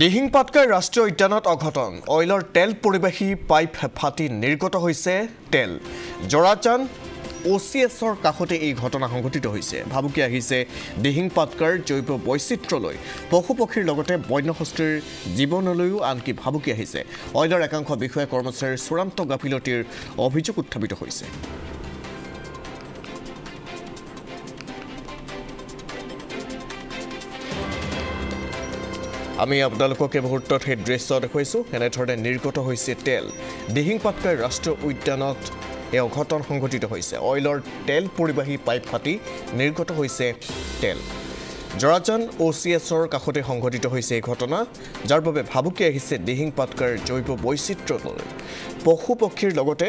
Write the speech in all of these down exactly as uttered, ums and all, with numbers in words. দিহিং পাটকাই ৰাষ্ট্ৰীয় উদ্যানত অঘটন অইলৰ তেল পৰিবাহী পাইপ ফাটি নিৰ্গত হৈছে তেল জৰাচান O C S ৰ কাখতে এই ঘটনা সংঘটিত হৈছে ভাবুকি আহিছে দিহিং পাটকাইৰ জৈৱ বৈচিত্ৰ্যলৈ পশুপক্ষীৰ লগতে বন্যহস্তীৰ জীৱনলৈও আনকি ভাবুকি আহিছে অইলৰ একাংশ বিষয়া কৰ্মচাৰীৰ চূড়ান্ত গাফিলতিৰ অভিযোগ উত্থাপিত হৈছে আমি আপোনালোকক এই মুহূৰ্তত এই দৃশ্য দেখুৱাইছো এনেধৰণে নিৰ্গত হৈছে তেল দিহিং পাটকাই ৰাষ্ট্ৰীয় উদ্যানত এই অঘটন সংঘটিত হৈছে অইলৰ তেল পৰিবাহী পাইপ ফাটি নিৰ্গত হৈছে তেল জৰাচান O C S ৰ কাখতে সংঘটিত হৈছে এই ঘটনা যাৰ বাবে ভাবুকি আহিছে দিহিং পাটকাইৰ জৈৱ বৈচিত্ৰ্যলৈ পশুপক্ষীৰ লগতে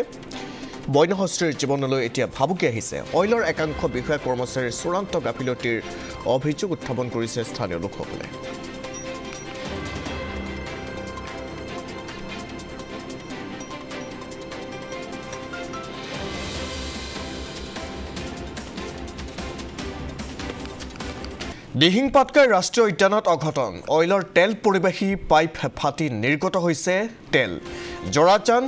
বন্যহস্তীৰ জীৱনলৈ এতিয়া ভাবুকি আহিছে অইলৰ একাংশ বিষয়া কৰ্মচাৰীৰ চূড়ান্ত গাফিলতিৰ অভিযোগ উত্থাপন কৰিছে স্থানীয় লোকসকলে দিহিং পাটকাই ৰাষ্ট্ৰীয় উদ্যানত অঘটন অইলৰ তেল পৰিবাহী পাইপ ফাটি নিৰ্গত হৈছে তেল জৰাচান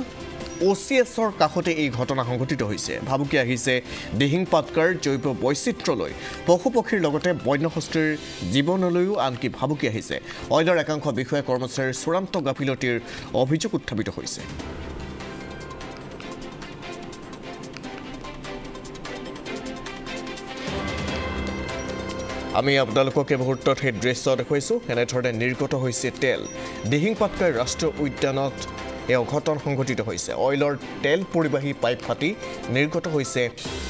O C S ৰ কাখতে এই ঘটনা সংঘটিত হৈছে ভাবুকি আহিছে দিহিং পাটকাইৰ জৈৱ বৈচিত্ৰ্যলৈ পশুপক্ষীৰ লগতে বন্যহস্তীৰ জীৱনলৈও আনকি ভাবুকি আহিছে অইলৰ একাংশ বিষয়া কৰ্মচাৰীৰ চূড়ান্ত গাফিলতিৰ অভিযোগ উত্থাপিত হৈছে আমি আপোনালোকক এই মুহূৰ্তত এই দৃশ্য দেখুৱাইছো এনেধৰণে নিৰ্গত হৈছে তেল দিহিং পাটকাই ৰাষ্ট্ৰীয় উদ্যানত এই অঘটন সংঘটিত হৈছে অইলৰ তেল পৰিবাহী পাইপ ফাটি নিৰ্গত হৈছে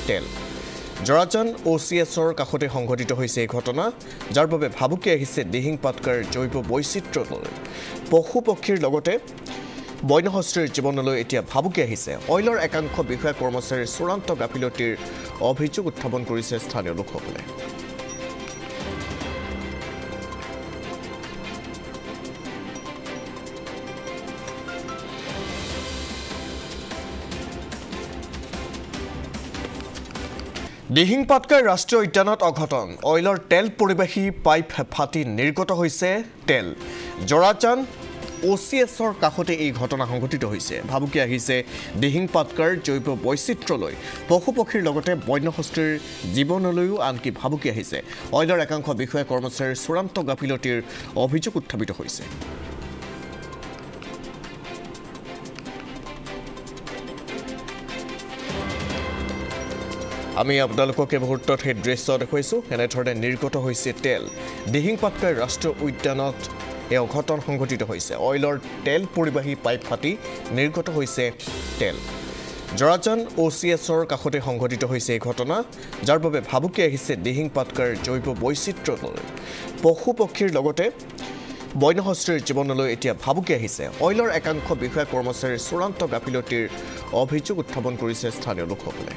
তেল জৰাচান O C S ৰ কাখতে সংঘটিত হৈছে এই ঘটনা যাৰ বাবে ভাবুকি আহিছে দিহিং পাটকাইৰ জৈৱ বৈচিত্ৰ্যলৈ পশুপক্ষীৰ লগতে বন্যহস্তীৰ জীৱনলৈ এতিয়া ভাবুকি আহিছে অইলৰ একাংশ বিষয়া কৰ্মচাৰীৰ চূড়ান্ত গাফিলতিৰ অভিযোগ উত্থাপন কৰিছে স্থানীয় লোকসকলে দিহিং পাটকাই ৰাষ্ট্ৰীয় উদ্যানত অঘটন অইলৰ তেল পৰিবাহী পাইপ ফাটি নিৰ্গত হৈছে তেল জৰাচান O C S ৰ কাখতে এই ঘটনা সংঘটিত হৈছে ভাবুকি আহিছে দিহিং পাটকাইৰ জৈৱ বৈচিত্ৰ্যলৈ পশুপক্ষীৰ লগতে বন্যহস্তীৰ জীৱনলৈও আনকি ভাবুকি আহিছে অইলৰ একাংশ বিষয়া কৰ্মচাৰীৰ চূড়ান্ত গাফিলতিৰ অভিযোগ উত্থাপিত হৈছে আমি আপোনালোকক এই মুহূৰ্তত এই দৃশ্য দেখুৱাইছো এনেধৰণে নিৰ্গত হৈছে তেল দিহিং পাটকাই ৰাষ্ট্ৰীয় উদ্যানত এই অঘটন সংঘটিত হৈছে অইলৰ তেল পৰিবাহী পাইপ ফাটি নিৰ্গত হৈছে তেল জৰাচান O C S ৰ কাখতে সংঘটিত হৈছে এই ঘটনা যাৰ বাবে ভাবুকি আহিছে দিহিং পাটকাইৰ জৈৱ বৈচিত্ৰ্যলৈ পশুপক্ষীৰ লগতে বন্যহস্তীৰ জীৱনলৈ এতিয়া ভাবুকি আহিছে অইলৰ একাংশ বিষয়া কৰ্মচাৰীৰ চূড়ান্ত গাফিলতিৰ অভিযোগ উত্থাপন কৰিছে স্থানীয় লোকসকলে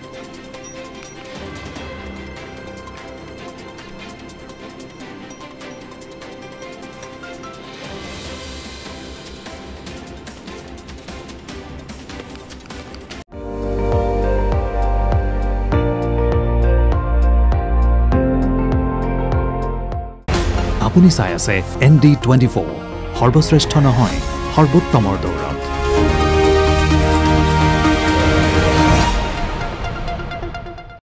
আপুনি চাই আছে N D twenty-four সৰ্বশ্ৰেষ্ঠ নহয় সৰ্বোত্তমৰ দৌৰত।